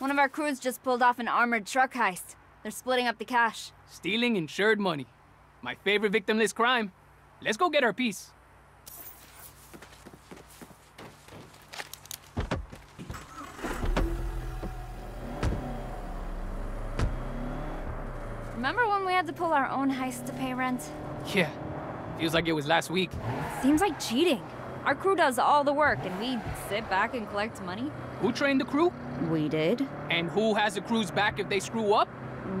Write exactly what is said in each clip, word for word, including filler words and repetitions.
One of our crews just pulled off an armored truck heist. They're splitting up the cash. Stealing insured money. My favorite victimless crime. Let's go get our piece. Remember when we had to pull our own heist to pay rent? Yeah. Feels like it was last week. Seems like cheating. Our crew does all the work, and we sit back and collect money. Who trained the crew? We did. And who has the crew's back if they screw up?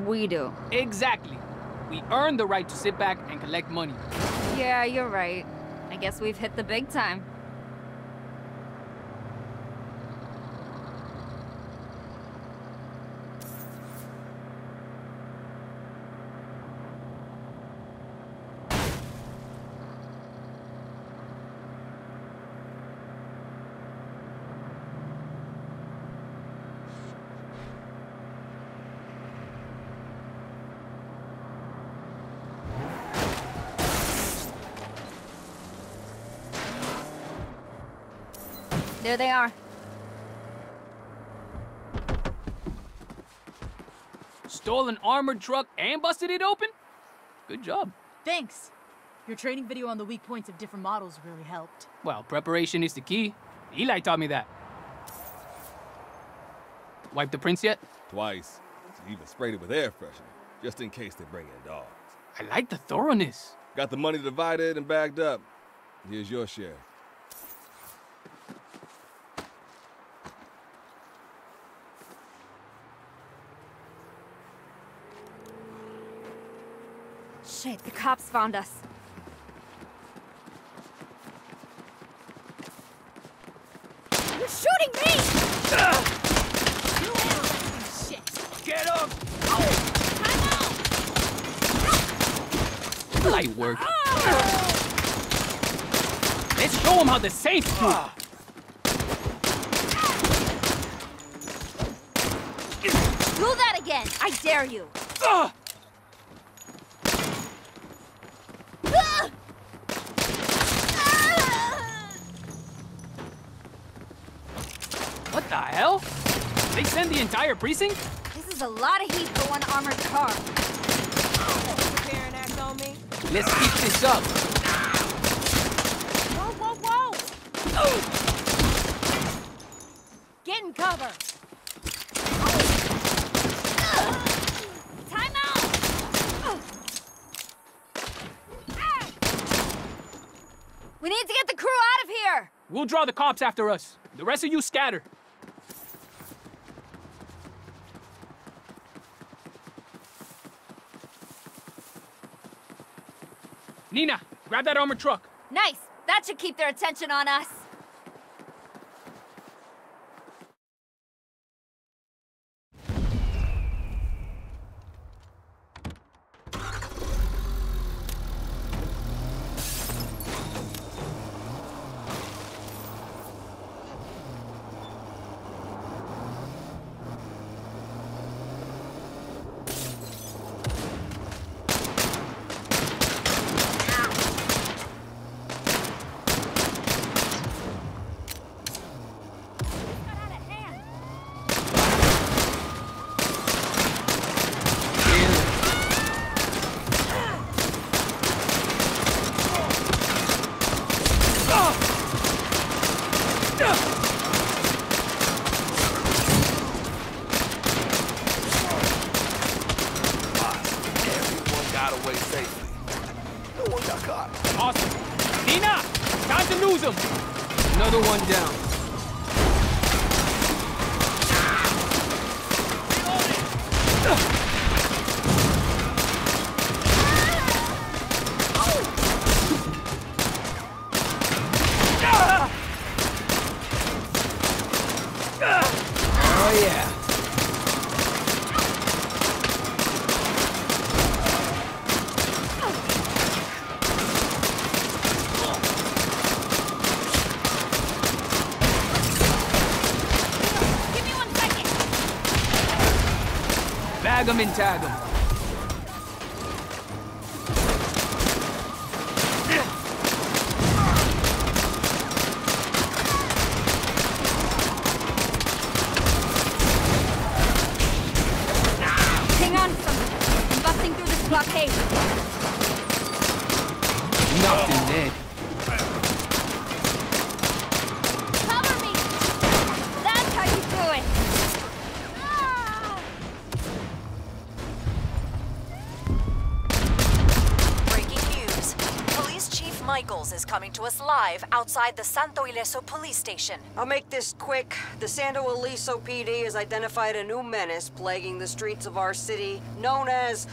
We do. Exactly. We earned the right to sit back and collect money. Yeah, you're right. I guess we've hit the big time. There they are. Stole an armored truck and busted it open? Good job. Thanks. Your training video on the weak points of different models really helped. Well, preparation is the key. Eli taught me that. Wiped the prints yet? Twice. She even sprayed it with air freshener, just in case they bring in dogs. I like the thoroughness. Got the money divided and bagged up. Here's your share. Shit, the cops found us. You're shooting me! Uh, you are shit. Get up! Oh, time out! Light work. Oh. Let's show them how the safe do. Uh. Do that again! I dare you! Uh. What the hell? They send the entire precinct? This is a lot of heat for one armored car. Preparing act on me. Let's keep this up. Whoa, whoa, whoa! Oh. Get in cover. We need to get the crew out of here! We'll draw the cops after us. The rest of you scatter. Nina, grab that armored truck. Nice! That should keep their attention on us. Tag him and tag him. coming to us live outside the Santo Ileso police station. I'll make this quick. The Santo Ileso P D has identified a new menace plaguing the streets of our city, known as...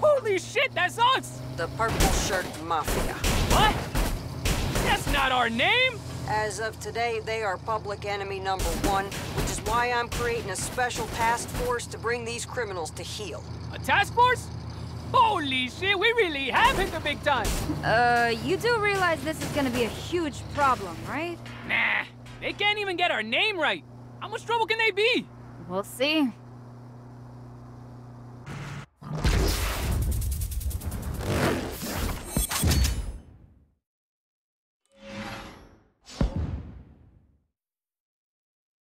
Holy shit, that's us! The Purple Shirt Mafia. What? That's not our name! As of today, they are public enemy number one, which is why I'm creating a special task force to bring these criminals to heel. A task force? Holy shit, we really have hit the big time! Uh, you do realize this is gonna be a huge problem, right? Nah, they can't even get our name right. How much trouble can they be? We'll see.